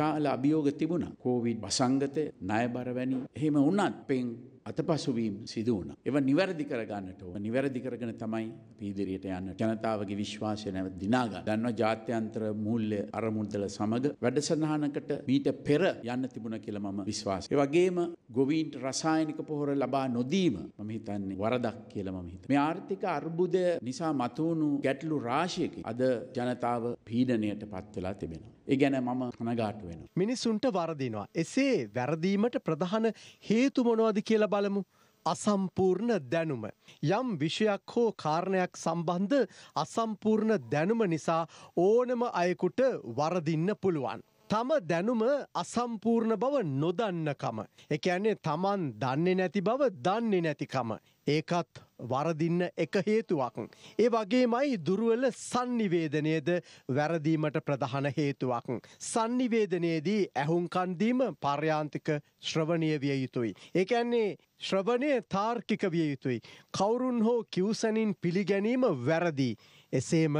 විශාල අභියෝග තිබුණා. කොවිඩ් වසංගතය, ණයබර වැනි. එහෙම වුණත් පෙන් අතපසුවීම් සිදු වුණා. ඒවා නිවැරදි කර ගන්නට ඕන. නිවැරදි කරගෙන තමයි අපි ඉදිරියට යන්නේ. ජනතාවගේ විශ්වාසය නැවත දිනා ගන්න. දන්නවා ජාත්‍යන්තර මූල්‍ය අරමුදල සමග වැඩසටහනකට මීට පෙර යන්න තිබුණා කියලා මම විශ්වාසයි. ඒ වගේම ගොවීන්ට රසායනික පොහොර ලබා නොදීම මම හිතන්නේ වරදක් කියලා මම හිතනවා. මේ ආර්ථික අර්බුදය නිසා මතුවුණු ගැටලු රාශියකින් අද ජනතාව පීඩණයට පත් වෙලා තිබෙනවා. ඒ ගැන මම කනගාටු වෙනවා. මිනිසුන්ට වරදිනවා. එසේ වැරදීමට ප්‍රධාන හේතු මොනවද කියලා බලමු. අසම්පූර්ණ දැනුම. යම් විෂයක් හෝ කාරණයක් සම්බන්ධ අසම්පූර්ණ දැනුම නිසා ඕනම අයෙකුට වරදින්න පුළුවන්. තම දැනුම අසම්පූර්ණ බව නොදන්නකම. ඒ කියන්නේ තමන් දන්නේ නැති බව දන්නේ නැතිකම. ඒකත් වරදින්න එක හේතුවක්. ඒ වගේමයි දුර්වල සංනිවේදනයේද වැරදීමට ප්‍රධාන හේතුවක්. සංනිවේදනයේදී ඇහුම්කන් දීම පර්යාන්තික ශ්‍රවණීය විය යුතුයි. ඒ කියන්නේ ශ්‍රවණය තාර්කික විය යුතුයි. කවුරුන් හෝ කිව්සනින් පිළිගැනීම වැරදි. එසේම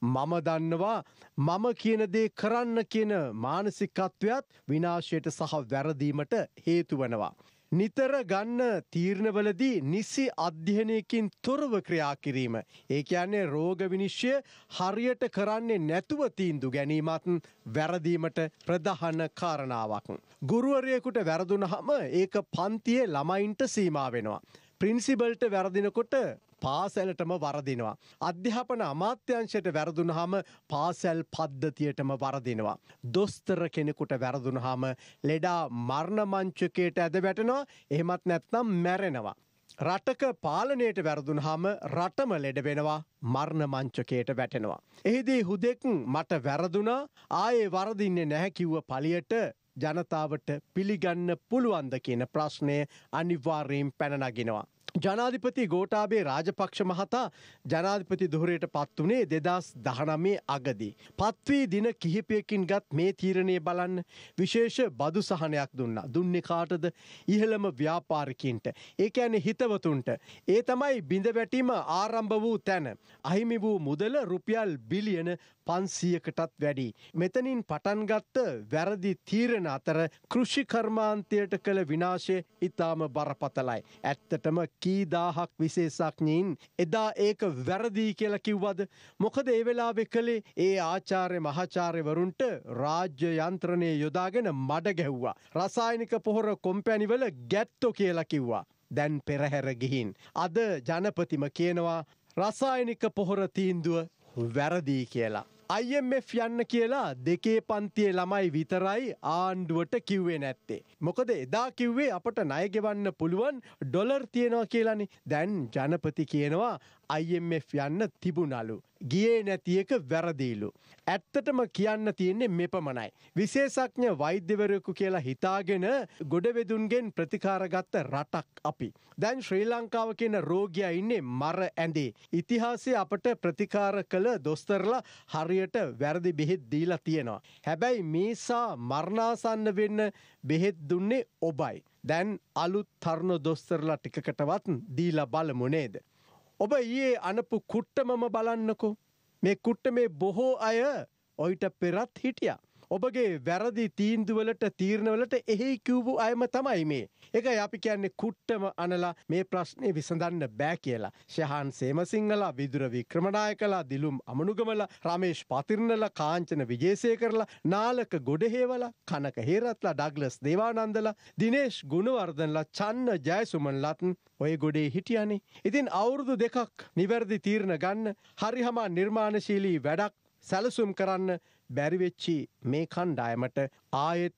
මම දන්නවා මම කියන දේ කරන්න කියන මානසිකත්වයත් විනාශයට සහ වැරදීමට හේතු වෙනවා. නිතර ගන්න තීරණවලදී නිසි අධ්‍යයනයකින් තොරව ක්‍රියා කිරීම. ඒ කියන්නේ රෝග විනිශ්චය හරියට කරන්නේ නැතුව තීන්දුව ගැනීමත් වැරදීමට ප්‍රධාන කාරණාවක්. ගුරුවරයෙකුට වැරදුනහම ඒක පන්තියේ ළමයින්ට සීමා වෙනවා. ප්‍රින්සිපල්ට වැරදිනකොට පාසැලටම වරදිනවා. අධ්‍යාපන අමාත්‍යංශයට වැරදුනහම පාසැල් පද්ධතියටම වරදිනවා. දොස්තර කෙනෙකුට වැරදුනහම ලෙඩා මරණ මංචකයට ඇද වැටෙනවා. එහෙමත් නැත්නම් මැරෙනවා. රටක පාලනයට වැරදුනහම රටම ලෙඩ වෙනවා. මරණ මංචකයට වැටෙනවා. එහිදී හුදෙක් මට වැරදුනා ආයේ වරදින්නේ නැහැ කිව්ව පළියට ජනතාවට පිළිගන්න පුළුවන්ද කියන ප්‍රශ්නය අනිවාර්යෙන් පැන නගිනවා. ජනාධිපති ගෝඨාභය රාජපක්ෂ මහතා ජනාධිපති ධුරයට පත්වුණේ 2019 අගදී. පත්වී දින කිහිපයකින් ගත් මේ තීරණය බලන්න විශේෂ බදු සහනයක් දුන්නා. දුන්නේ කාටද? ඉහළම ව්‍යාපාරිකයින්ට. ඒ කියන්නේ හිතවතුන්ට. ඒ තමයි බිඳවැටීම ආරම්භ වූ තැන. අහිමි වූ මුදල රුපියල් බිලියන 500කටත් වැඩි. මෙතනින් පටන් ගත්ත වැරදි තීරණ අතර කෘෂි කර්මාන්තයට කළ විනාශය ඉතාම බරපතලයි. ඇත්තටම කීදාහක් විශේෂඥයින් එදා ඒක වැරදි කියලා කිව්වද? මොකද ඒ වෙලාවේ කළේ ඒ ආචාර්ය මහාචාර්යවරුන්ට රාජ්‍ය යන්ත්‍රණය යොදාගෙන මඩ ගැහුවා. රසායනික පොහොර කොම්පැනිවල ගැත්තෝ කියලා කිව්වා. දැන් පෙරහැර ගිහින් අද ජනපතිම කියනවා රසායනික පොහොර තීන්දුව වැරදි කියලා. IMF යන්න කියලා දෙකේ පන්තියේ ළමයි විතරයි ආණ්ඩුවට කිව්වේ නැත්තේ. මොකද එදා කිව්වේ අපට ණය ගෙවන්න පුළුවන් ඩොලර් තියෙනවා කියලානේ. දැන් ජනපති කියනවා IMF යන්න තිබුණලු. ගියේ නැති එක වැරදිලු. ඇත්තටම කියන්න තියෙන්නේ මෙපමණයි. විශේෂඥ වෛද්‍යවරයෙකු කියලා හිතාගෙන ගොඩවෙදුන්ගෙන් ප්‍රතිකාර ගත්ත රටක් අපි. දැන් ශ්‍රී ලංකාව කියන රෝගියා ඉන්නේ මර ඇඳේ. ඉතිහාසයේ අපට ප්‍රතිකාර කළ දොස්තරලා හරියට වැරදි බෙහෙත් දීලා තියෙනවා. හැබැයි මේසා මරණාසන්න වෙන්න බෙහෙත් දුන්නේ ඔබයි. දැන් අලුත් තරුණ දොස්තරලා ටිකකටවත් දීලා බලමු නේද? ඔබ ඊයේ අනපු කුට්ටමම බලන්නකෝ. මේ කුට්ටමේ බොහෝ අය ඔයිට පෙරත් හිටියා. ඔබගේ වැරදි තීන්දුවලට තීරණවලට එහෙයි කිව්වු අයම තමයි මේ. ඒකයි අපි කියන්නේ කුට්ටම අනලා මේ ප්‍රශ්නේ විසඳන්න බෑ කියලා. ශහාන් සේමසිංහලා, විදුර වික්‍රමනායකලා, දිලුම් අමනුගමලා, රමේෂ් පතිර්ණලා, කාංචන විජේසේකරලා, නාලක ගොඩහේවලා, කනක හේරත්ලා, ඩග්ලස් දේවානන්දලා, දිනේෂ් ගුණවර්ධනලා, චන්න ජයසුමන්ලාත් ඔය ගොඩේ හිටියානේ. ඉතින් අවුරුදු දෙකක් නිවැරදි තීරණ ගන්න, හරිහමා නිර්මාණශීලී වැඩක් සැලසුම් කරන්න බැරිවෙච්චි මේ කණ්ඩායමට ආයෙත්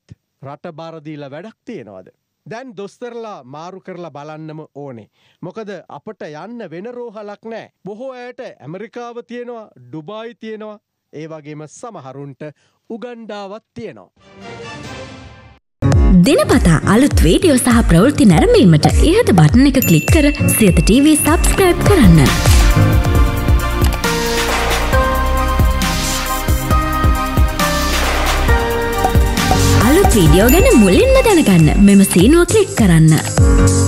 රට බාරදීලා වැඩක් තියෙනවද? දැන් දොස්තරලා මාරු කරලා බලන්නම ඕනේ. මොකද අපට යන්න වෙන රෝහලක් නෑ. බොහෝ අයට ඇමරිකාව තියෙනවා, ඩුබායි තියෙනවා, ඒ වගේම සමහරුන්ට උගන්ඩාවත් තියෙනවා. දිනපතා අලුත් වීඩියෝ සහ ප්‍රවෘත්ති නැරඹීමට ඉහත බටන් එක ක්ලික් කර සියත TV සබ්ස්ක්‍රයිබ් කරන්න. වීඩියෝ ගැන මුලින්ම දැනගන්න මෙම සීනුව ක්ලික් කරන්න.